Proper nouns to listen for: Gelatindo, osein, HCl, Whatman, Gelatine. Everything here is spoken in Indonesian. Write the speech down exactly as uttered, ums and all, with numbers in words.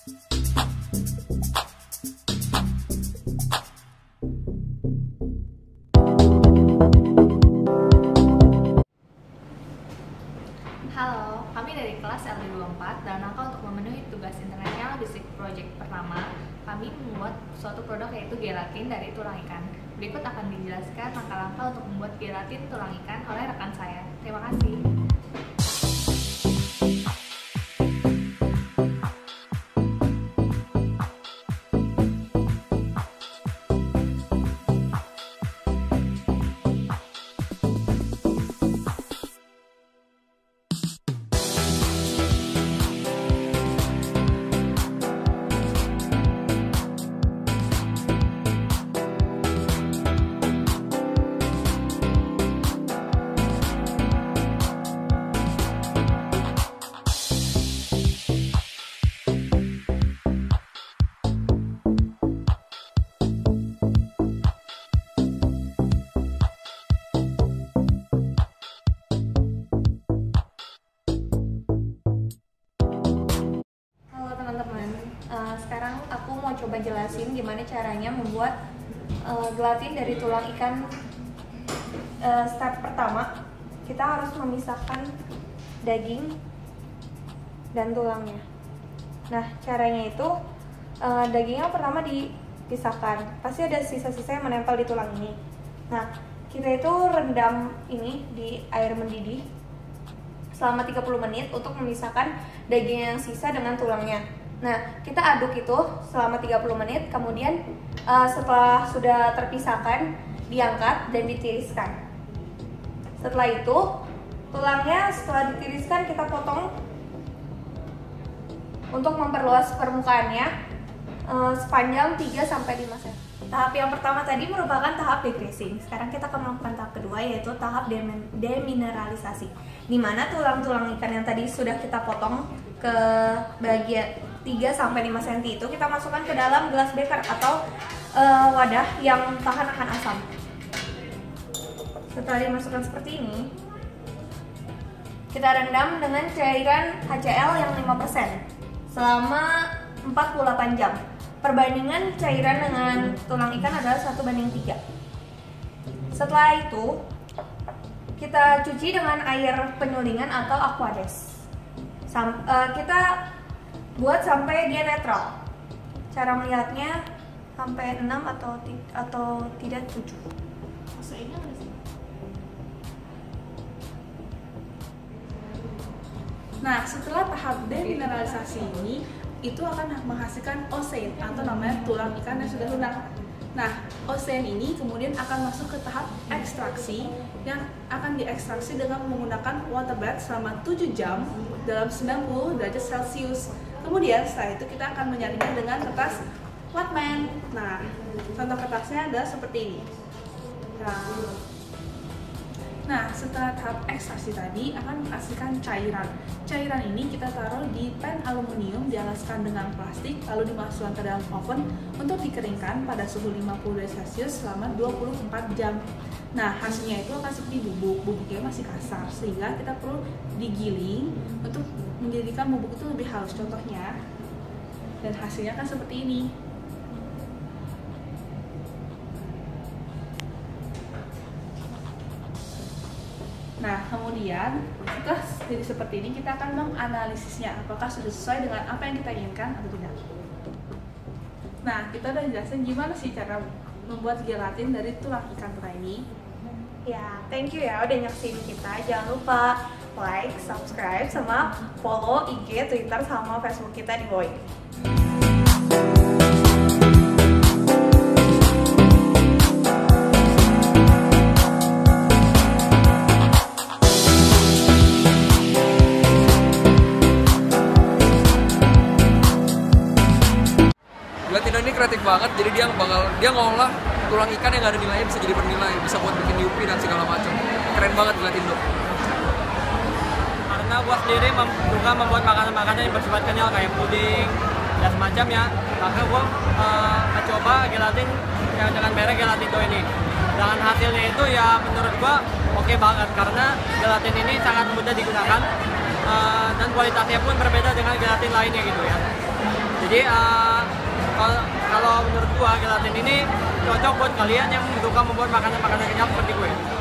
Halo, kami dari kelas L D dua puluh empat dan rangka untuk memenuhi tugas internasional basic project pertama, kami membuat suatu produk yaitu gelatin dari tulang ikan. Berikut akan dijelaskan langkah-langkah untuk membuat gelatin tulang ikan oleh rekan saya. Terima kasih. Sekarang aku mau coba jelasin gimana caranya membuat uh, gelatin dari tulang ikan. Uh, step pertama, kita harus memisahkan daging dan tulangnya. Nah, caranya itu uh, dagingnya pertama dipisahkan. Pasti ada sisa-sisa yang menempel di tulang ini. Nah, kita itu rendam ini di air mendidih selama tiga puluh menit untuk memisahkan daging yang sisa dengan tulangnya. Nah, kita aduk itu selama tiga puluh menit, kemudian uh, setelah sudah terpisahkan, diangkat dan ditiriskan. Setelah itu, tulangnya setelah ditiriskan kita potong untuk memperluas permukaannya uh, sepanjang tiga sampai lima sentimeter. Tahap yang pertama tadi merupakan tahap degreasing. Sekarang kita akan melakukan tahap kedua, yaitu tahap demineralisasi. Di mana tulang-tulang ikan yang tadi sudah kita potong ke bagian tiga sampai lima sentimeter itu kita masukkan ke dalam gelas beker atau uh, wadah yang tahan akan asam. Setelah dimasukkan seperti ini, kita rendam dengan cairan H C L yang lima persen selama empat puluh delapan jam. Perbandingan cairan dengan tulang ikan adalah satu banding tiga. Setelah itu, kita cuci dengan air penyulingan atau aquades. Sam uh, kita buat sampai dia netral. Cara melihatnya sampai enam atau atau tidak tujuh. Maksudnya ada sih. Nah, setelah tahap demineralisasi ini, itu akan menghasilkan osein atau namanya tulang ikan yang sudah lunak. Nah, osein ini kemudian akan masuk ke tahap ekstraksi yang akan diekstraksi dengan menggunakan waterbath selama tujuh jam dalam sembilan puluh derajat Celcius. Kemudian setelah itu kita akan menyaringnya dengan kertas Whatman. Nah, contoh kertasnya ada seperti ini. Nah, setelah tahap ekstraksi tadi akan menghasilkan cairan. Cairan ini kita taruh di pan aluminium, dialaskan dengan plastik, lalu dimasukkan ke dalam oven untuk dikeringkan pada suhu lima puluh derajat Celcius selama dua puluh empat jam. Nah, hasilnya itu akan seperti bubuk, bubuknya masih kasar, sehingga kita perlu digiling untuk menjadikan bubuk itu lebih halus contohnya. Dan hasilnya kan seperti ini. Nah, kemudian setelah jadi seperti ini kita akan menganalisisnya apakah sudah sesuai dengan apa yang kita inginkan atau tidak. Nah, kita udah jelasin gimana sih cara membuat gelatin dari tulang ikan tuna ini. Ya, thank you ya udah nyaksiin kita. Jangan lupa like, subscribe, sama follow I G, Twitter, sama Facebook kita di bawah ini. Gelatindo ini kreatif banget, jadi dia bakal dia ngolah tulang ikan yang gak ada nilainya bisa jadi bernilai, bisa buat bikin U P dan segala macam. Keren banget Gelatindo. Karena gua sendiri juga membuat makanan-makanan yang bersifat kenyal kayak puding dan semacamnya, maka gua uh, mencoba gelatin yang dengan merek Gelatindo ini. Dan hasilnya itu ya menurut gua oke okay banget karena gelatin ini sangat mudah digunakan uh, dan kualitasnya pun berbeda dengan gelatin lainnya gitu ya. Jadi uh, kalau, kalau menurut gua gelatin ini cocok buat kalian yang suka membuat makanan-makanan kenyal seperti gue.